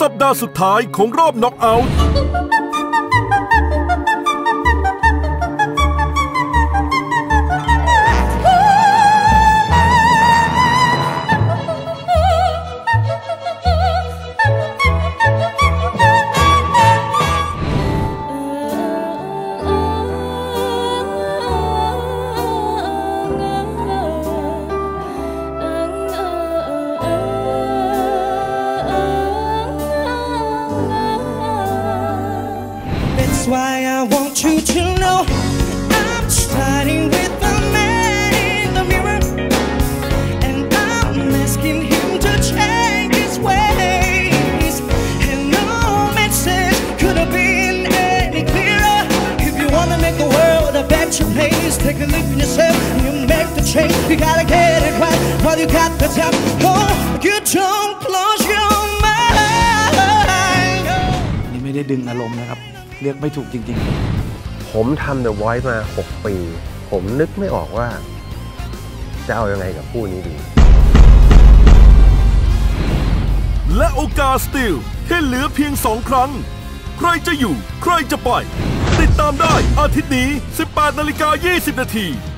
สัปดาห์สุดท้ายของรอบน็อกเอาท์Take a look in yourself and you make the change. You gotta get it right while you got the time. Oh, you don't close your mind. นี่ไม่ได้ดึงอารมณ์นะครับเรียกไม่ถูกจริงๆผมทำ The Voice มา6 ปีผมนึกไม่ออกว่าจะเอายังไงกับคู่นี้ดีและโอกาสสติลที่เหลือเพียง2 ครั้งใครจะอยู่ใครจะไปติดตามได้อาทิตย์นี้ 18:20 น.